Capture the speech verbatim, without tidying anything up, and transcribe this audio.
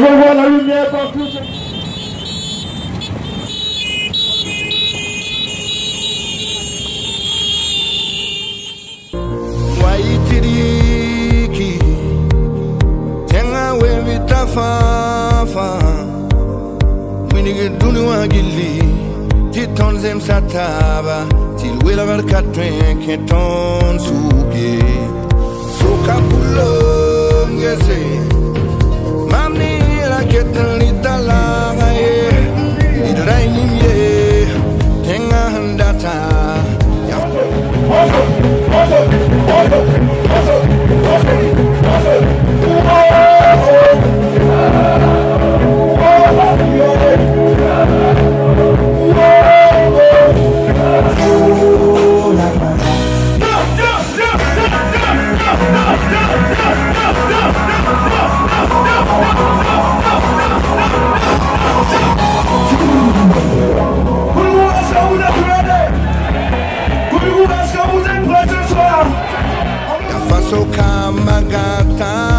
Je veux voir la lumière partout. Waitiriki tenga wewe tafafa minige dunia gili titonzem sataba tilwela barkatwen keton suge sukapulongese mamni raketan litala gae idrainimye tenga handata. Sou camagata.